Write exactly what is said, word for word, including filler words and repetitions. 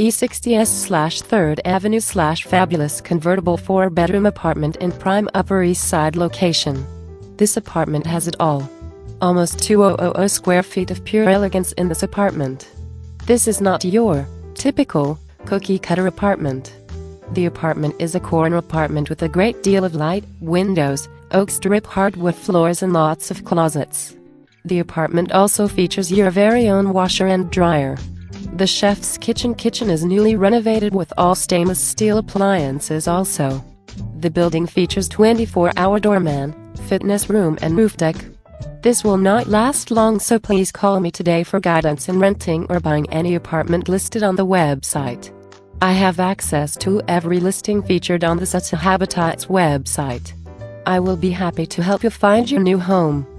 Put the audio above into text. E sixty S slash Third Avenue slash fabulous convertible four-bedroom apartment in prime Upper East Side location. This apartment has it all. Almost two thousand square feet of pure elegance in this apartment. This is not your typical cookie-cutter apartment. The apartment is a corner apartment with a great deal of light, windows, oak strip hardwood floors and lots of closets. The apartment also features your very own washer and dryer. The chef's kitchen kitchen is newly renovated with all stainless steel appliances also. The building features twenty-four hour doorman, fitness room and roof deck. This will not last long, so please call me today for guidance in renting or buying any apartment listed on the website. I have access to every listing featured on the CitiHabitats website. I will be happy to help you find your new home.